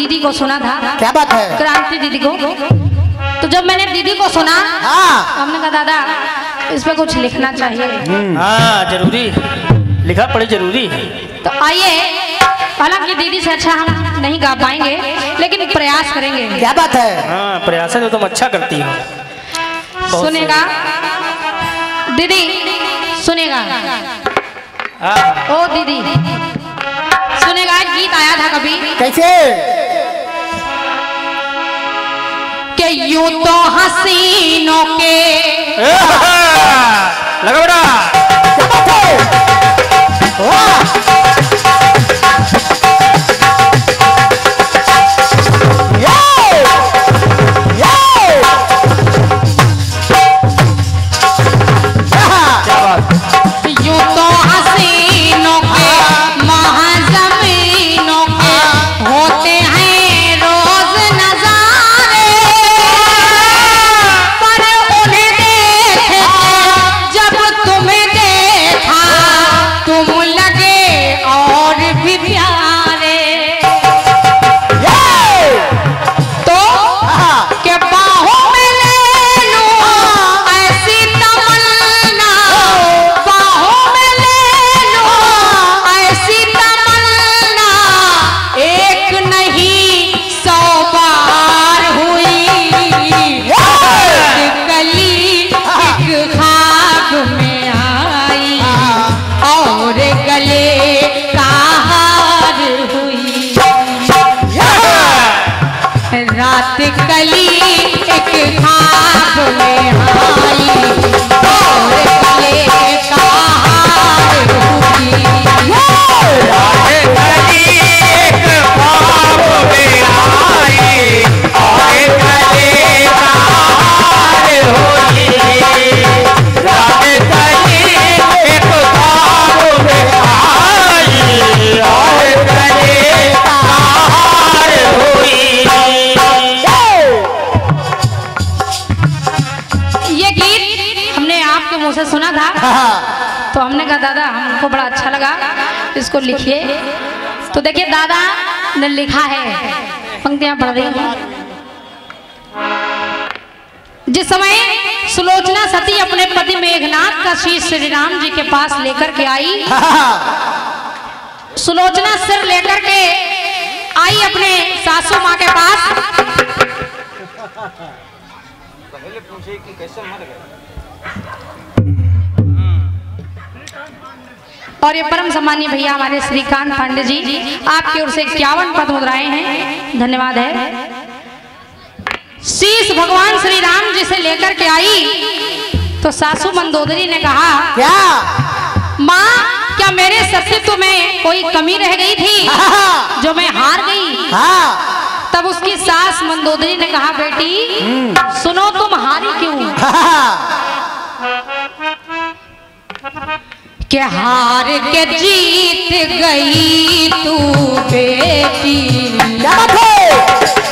दीदी को सुना था। क्या बात है? क्रांति दीदी को। तो जब मैंने दीदी को सुना, हमने कहा दादा इस पे कुछ लिखना चाहिए। हाँ जरूरी, लिखा पड़े जरूरी। तो आइए, हालांकि दीदी से अच्छा हम नहीं गा पाएंगे लेकिन प्रयास करेंगे। क्या बात है? हाँ प्रयास है, तो तुम अच्छा करती हो। सुनेगा दीदी, सुनेगा। ओ दीदी सुनेगा। एक गीत आया था कभी, कैसे के यूं तो हसीनों के लगा बेटा दादा, हमको बड़ा अच्छा लगा, इसको लिखिए। तो देखिए दादा ने लिखा है, पंक्तियां पढ़ रही हूं। जिस समय सुलोचना सती अपने पति मेघनाथ का शीश श्री राम जी के पास लेकर के आई, सुलोचना सिर लेकर के आई अपने सासू माँ के पास। पहले पूछे कि कैसे मर गए। और ये परम सम्मानीय भैया हमारे श्रीकांत पांडे जी, आपकी ओर से 51 पद मुद्राएं हैं, धन्यवाद है। शीश भगवान श्री राम जी से लेकर के आई तो सासू मंदोदरी ने कहा, क्या माँ, क्या मेरे सतीत्व में कोई कमी रह गई थी जो मैं हार गई? तब उसकी सास मंदोदरी ने कहा, बेटी सुनो, तुम हारी क्यों? के हार के जीत गई तू बेटी। हार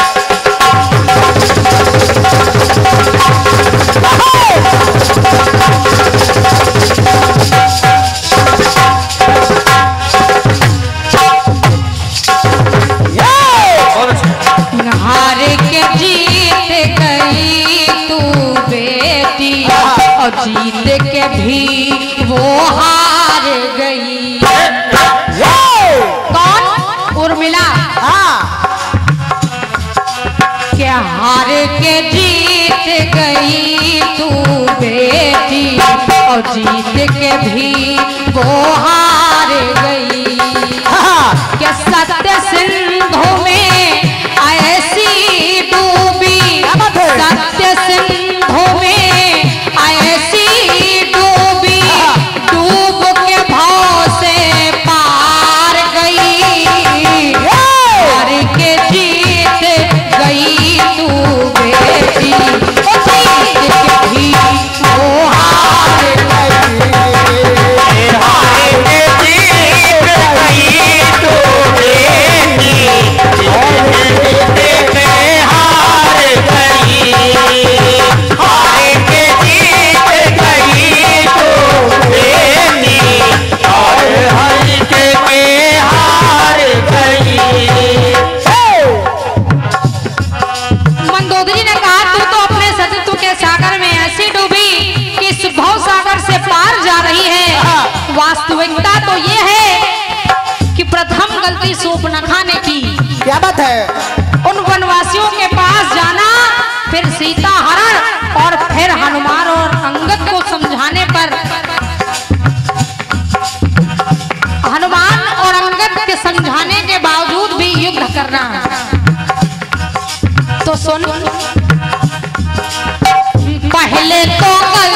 के जीत गई तू बेटी, और जीत के भी वो हार के जीत गई तू बेटी, और जीत के भी वो हार गई। क्या सत्य सिंधु में ऐसी डूबी, सत्य सिंधु में ऐसी डूबी, डूब के भाव से पार गई। हार के जीत गई वास्तविकता तो ये है कि प्रथम गलती सूप न खाने की। क्या बात है। उन वनवासियों के पास जाना, फिर सीता हरण और फिर हनुमान और अंगद को समझाने पर हनुमान और अंगद के समझाने के बावजूद भी युद्ध करना। तो सुन, पहले तो गलती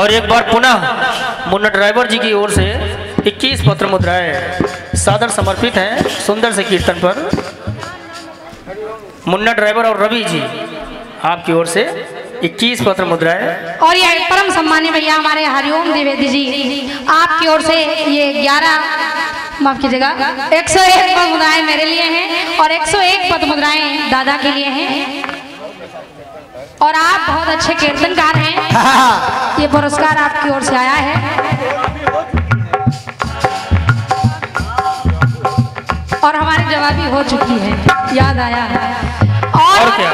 और एक बार पुनः मुन्ना ड्राइवर जी की ओर से 21 पत्र मुद्राएं सादर समर्पित हैं सुंदर से कीर्तन पर मुन्ना ड्राइवर और रवि जी आपकी ओर से 21 पत्र मुद्राएं। और ये परम सम्मानित भैया हमारे हरिओम द्विवेदी जी आपकी ओर से ये 11 माफ कीजिएगा 101 पत्र मुद्राएं मेरे लिए हैं और 101 पत्र मुद्राएं दादा के लिए हैं। और आप बहुत अच्छे कीर्तनकार हैं। ये पुरस्कार आपकी ओर से आया है। और हमारे जवाबी हो चुकी है, याद आया है। और क्या?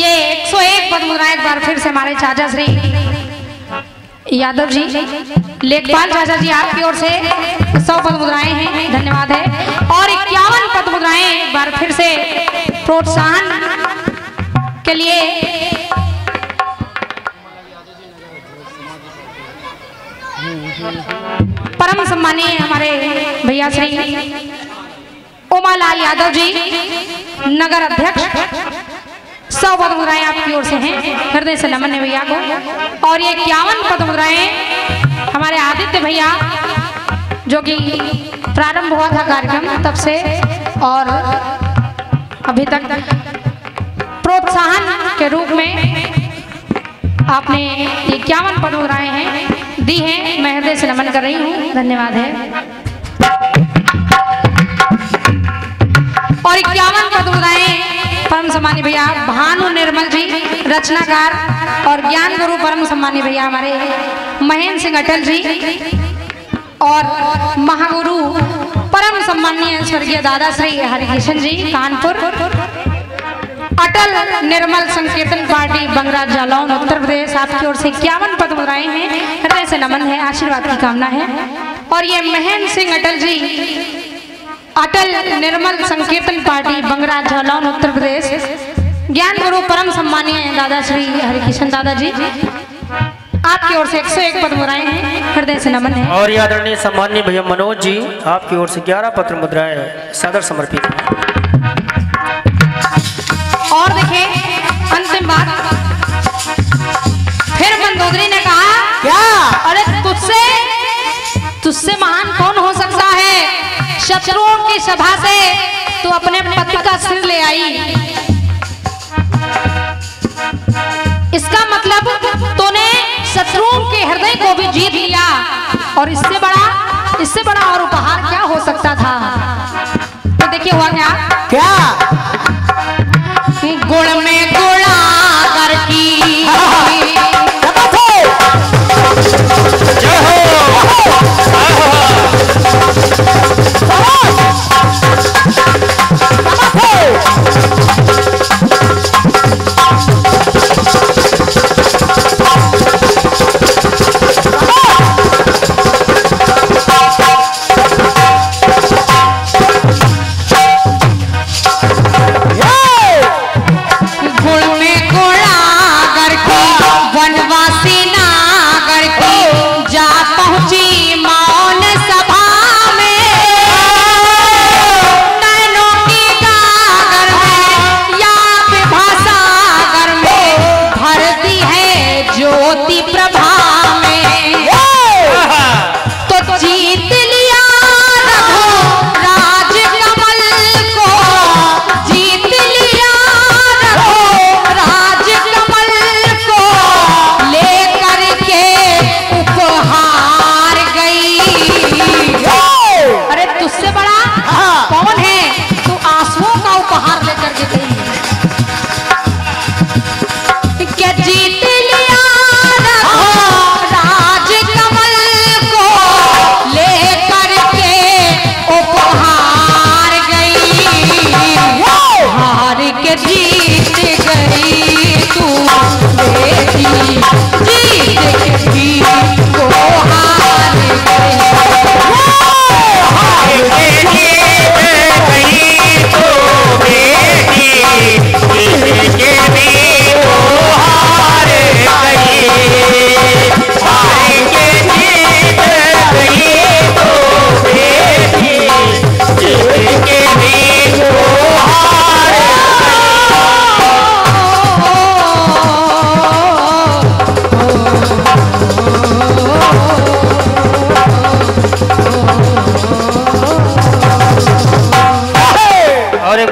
ये 101 पद्म मुद्रा एक बार फिर से हमारे चाचा श्री यादव जी लेखपाल चाचा जी आपकी ओर से 100 पद्म मुद्राएं हैं, धन्यवाद है। और 51 पद्म मुद्राएं एक बार फिर से प्रोत्साहन के लिए परम सम्मानीय हमारे भैया श्री उमालाल यादव जी नगर अध्यक्ष 100 पद्म मुद्राएं आपकी ओर से हैं, हृदय से नमन है भैया को। और ये 51 पद्म मुद्राएं हमारे आदित्य भैया जो कि प्रारंभ हुआ था कार्यक्रम तब से और अभी तक प्रोत्साहन के रूप में आपने ये 51 पद्म मुद्राएं हैं दी है, मैं हृदय से नमन कर रही हूँ, धन्यवाद है। और 51 पद्म मुद्राएं परम सम्मानी भैया भानु निर्मल जी रचनाकार और ज्ञान गुरु परम सम्मानी भैया हमारे महेंद्र सिंह अटल जी और महागुरु परम सम्मानीय स्वर्गीय दादा श्री हरिकिशन जी कानपुर अटल निर्मल संकीर्तन पार्टी बंगरा जालौन उत्तर प्रदेश आपकी ओर से 51 पद्म मुद्राएं हैं, हृदय से नमन है, आशीर्वाद की कामना है। और ये महेंद्र सिंह अटल जी अटल निर्मल संकीर्तन पार्टी बंगरा जालौन उत्तर प्रदेश ज्ञान गुरु परम सम्मानीय दादा श्री हरिकिशन दादा जी आपकी ओर से 101 पद्म मुद्राएं हैं, हृदय से नमन है। और आदरणीय सम्मानीय भैया मनोज जी आपकी ओर से 11 पद्म मुद्राएं सादर समर्पित हैं। और देखिए अंतिम बात फिर मंदोदरी ने कहा क्या, अरे तुझसे तुझसे महान कौन हो सकता है, शत्रुओं की सभा से तू अपने पति का सिर ले आई, इसका मतलब तूने शत्रुओं के हृदय को भी जीत लिया और इससे बड़ा और उपहार क्या हो सकता था। तो देखिए हुआ क्या गुड़ में गुड़ा करकी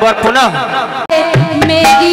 बार पुनः मेरी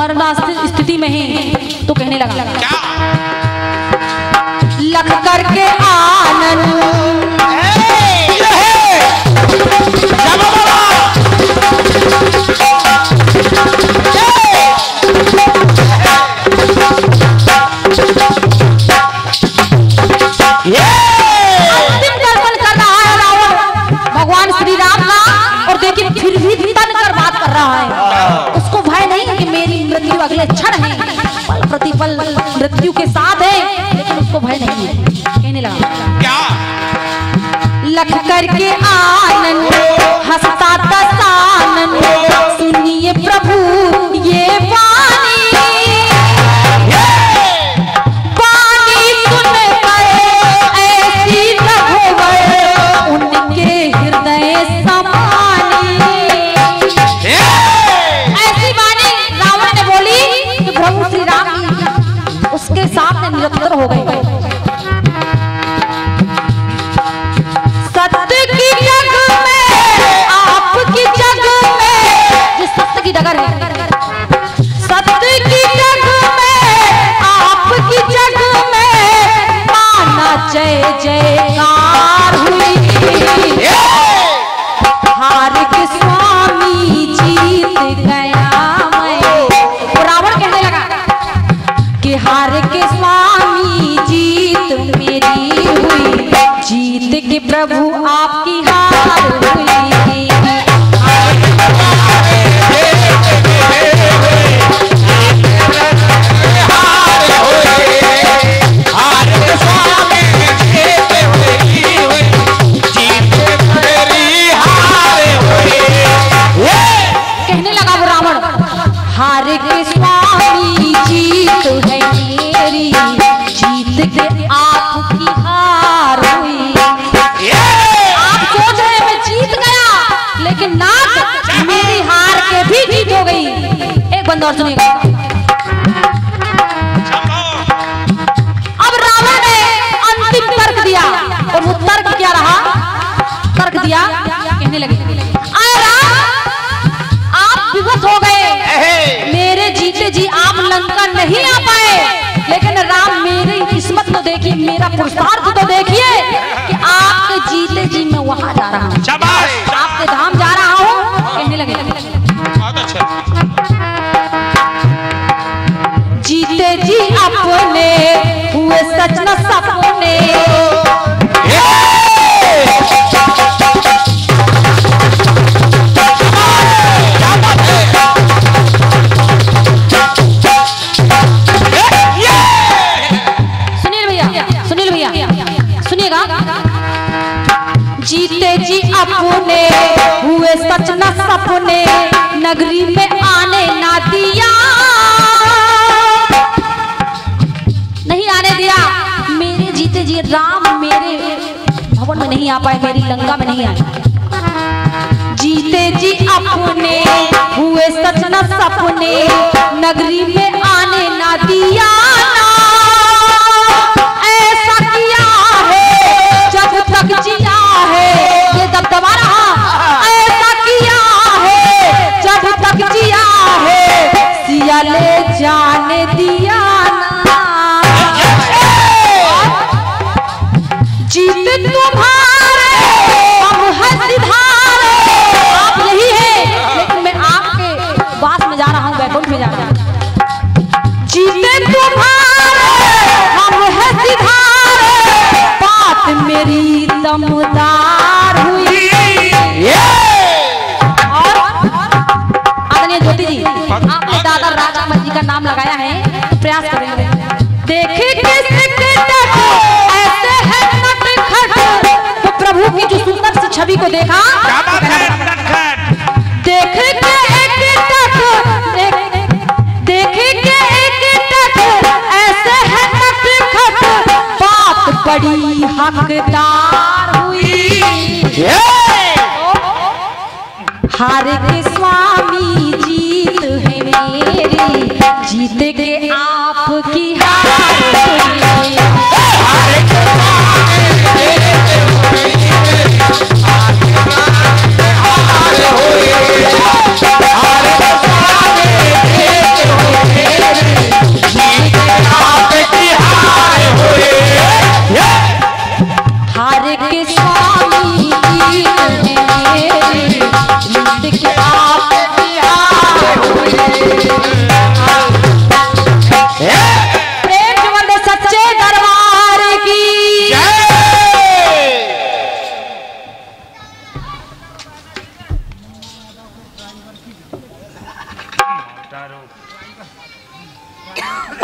मरणासन्न स्थिति में है तो कहने लगा लख करके प्रतिपल मृत्यु के साथ है लेकिन उसको भय नहीं है। कहने लगा क्या लख करके आनंद हंसता तसानंद सुनिए प्रभु ये हो गए सत्य की जग में आपकी जग में जो सत्य की डगर है सत्य की जग में आपकी जग में माना जय जयकार हुई हार के स्वामी जीत गया मैं। रावण कहने लगा कि हार के प्रभु आपकी हार हुई कहने लगा वो रावण हार के स्वामी जीत है मेरी जीत के आपकी हार हुई। नाक मेरी हार के भी जीत हो गई। एक बंदा और सुनिएगा। अब रावण ने अंतिम तर्क दिया और वो तर्क क्या रहा? तर्क लेकिन मेरा पुरुषार्थ तो देखिए कि आपके जीते जी मैं वहाँ जा रहा हूँ, आपके धाम जा रहा हूँ कहने लगे। जीते जी अपने हुए सच न सपने, अपने हुए सच न सपने, नगरी में आने ना दिया, नहीं आने दिया। मेरे जीते जी राम मेरे भवन में नहीं आ पाए, मेरी लंका में नहीं आए। जीते जी अपने हुए सच न सपने, नगरी में आने ना दिया, ऐसा किया है जब तक जिया है ये तब तुम्हारा, ऐसा किया है जब तक जिया है सिया ले जाने दिया ना। जीत तुम्हारे हम है सिधारे, आप यही है लेकिन मैं आपके वास में जा रहा हूँ, बैकुंठ में जा रहा हूँ। जीत तुम्हारे हम है सिधारे, बात मेरी दमदार हुई। और आदरणीय ज्योति जी आपने दादा राजामल जी का नाम लगाया है, प्रयास करेंगे। देखिए ऐसे है नटखट, तो प्रभु की जो सुंदर सी छवि को देखा, देखे के एक तक, देखे के एक तक, ऐसे है नटखट, बात बड़ी हकदार हुई। हार के स्वामी जीत है मेरी, जीत के आपकी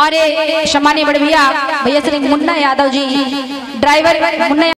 अरे क्षमा नहीं बड़े भैया, भैया श्री मुन्ना यादव जी ड्राइवर मुन्ना।